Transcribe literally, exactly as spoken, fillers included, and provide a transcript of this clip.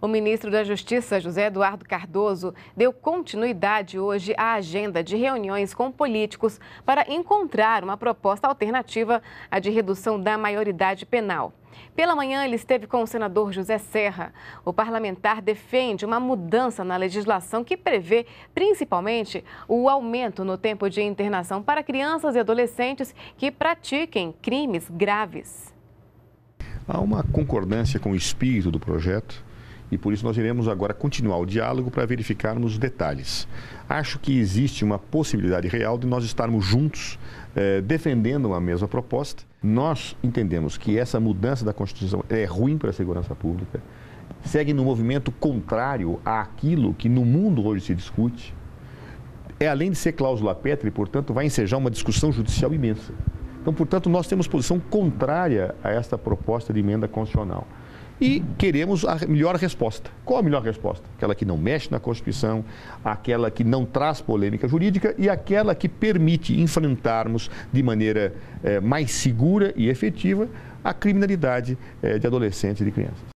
O ministro da Justiça, José Eduardo Cardozo, deu continuidade hoje à agenda de reuniões com políticos para encontrar uma proposta alternativa à de redução da maioridade penal. Pela manhã, ele esteve com o senador José Serra. O parlamentar defende uma mudança na legislação que prevê, principalmente, o aumento no tempo de internação para crianças e adolescentes que pratiquem crimes graves. Há uma concordância com o espírito do projeto e, por isso, nós iremos agora continuar o diálogo para verificarmos os detalhes. Acho que existe uma possibilidade real de nós estarmos juntos eh, defendendo a mesma proposta. Nós entendemos que essa mudança da Constituição é ruim para a segurança pública, segue no movimento contrário àquilo que no mundo hoje se discute. É, além de ser cláusula pétrea, portanto, vai ensejar uma discussão judicial imensa. Então, portanto, nós temos posição contrária a esta proposta de emenda constitucional. E queremos a melhor resposta. Qual a melhor resposta? Aquela que não mexe na Constituição, aquela que não traz polêmica jurídica e aquela que permite enfrentarmos de maneira eh, mais segura e efetiva a criminalidade eh, de adolescentes e de crianças.